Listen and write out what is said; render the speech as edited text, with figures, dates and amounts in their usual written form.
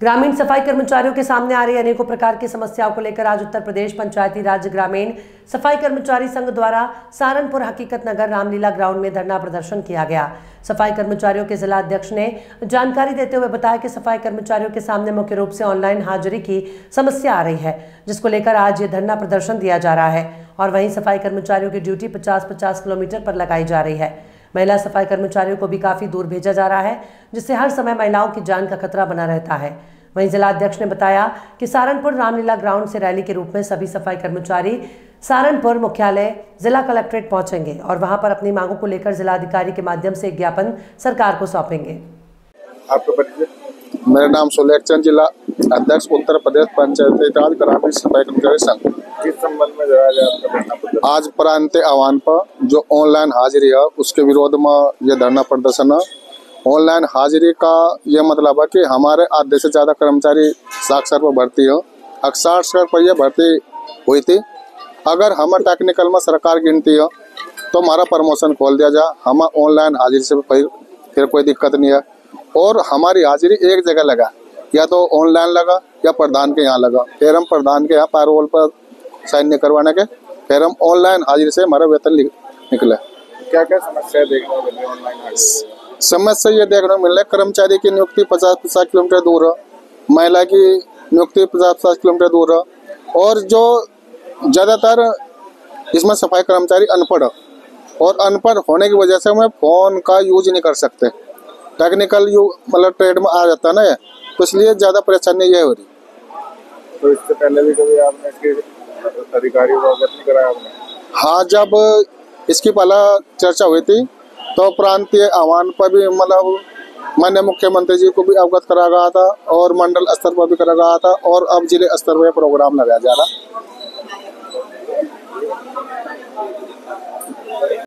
ग्रामीण सफाई कर्मचारियों के सामने आ रही अनेकों प्रकार की समस्याओं को लेकर आज उत्तर प्रदेश पंचायती राज ग्रामीण सफाई कर्मचारी संघ द्वारा सहारनपुर हकीकत नगर रामलीला ग्राउंड में धरना प्रदर्शन किया गया। सफाई कर्मचारियों के जिला अध्यक्ष ने जानकारी देते हुए बताया कि सफाई कर्मचारियों के सामने मुख्य रूप से ऑनलाइन हाजिरी की समस्या आ रही है, जिसको लेकर आज ये धरना प्रदर्शन दिया जा रहा है। और वहीं सफाई कर्मचारियों की ड्यूटी 50-50 किलोमीटर पर लगाई जा रही है। महिला सफाई कर्मचारियों को भी काफी दूर भेजा जा रहा है, जिससे हर समय महिलाओं की जान का खतरा बना रहता है। वहीं जिला अध्यक्ष ने बताया कि सहारनपुर रामलीला ग्राउंड से रैली के रूप में सभी सफाई कर्मचारी सहारनपुर मुख्यालय जिला कलेक्ट्रेट पहुंचेंगे और वहां पर अपनी मांगों को लेकर जिलाधिकारी के माध्यम से ज्ञापन सरकार को सौंपेंगे। मेरा नाम सुलेख चंद, जिला अध्यक्ष उत्तर प्रदेश पंचायती राज ग्रामीण सफाई कर्मचारी संघ। किस संबंध में आपका आज प्रांत आह्वान पर जो ऑनलाइन हाजिरी है उसके विरोध में ये धरना प्रदर्शन है। ऑनलाइन हाजिरी का ये मतलब है कि हमारे आधे से ज़्यादा कर्मचारी साक्षर पर भर्ती हो, अक्षाक्षर पर यह भर्ती हुई थी। अगर हमारे टेक्निकल में सरकार गिनती हो तो हमारा प्रमोशन खोल दिया जाए। हमें ऑनलाइन हाजिरी से फिर कोई दिक्कत नहीं है और हमारी हाजिरी एक जगह लगा, या तो ऑनलाइन लगा या प्रधान के यहाँ लगा। फिर हम प्रधान के यहाँ पैरोल पर साइन नहीं करवाने के, फिर हम ऑनलाइन हाजिरी से हमारा वेतन निकला। क्या क्या समस्या देखने को मिल रही है ऑनलाइन हाजिरी? समस्या ये देखने को मिल रहा है कर्मचारी की नियुक्ति 50-50 किलोमीटर दूर है, महिला की नियुक्ति 50-50 किलोमीटर दूर है और जो ज़्यादातर इसमें सफाई कर्मचारी अनपढ़ है और अनपढ़ होने की वजह से हमें फ़ोन का यूज नहीं कर सकते। टेक्निकल मतलब ट्रेड में आ जाता ना, तो इसलिए ज़्यादा परेशानी ये हो रही। तो इससे पहले भी कभी आपने इसके अधिकारियों को अवगत नहीं कराया आपने? हाँ, जब इसकी पहला चर्चा हुई थी तो प्रांतीय आह्वान पर भी मतलब मैंने मुख्यमंत्री जी को भी अवगत करा गया था और मंडल स्तर पर भी करा गया था और अब जिले स्तर पर प्रोग्राम लगाया जा रहा।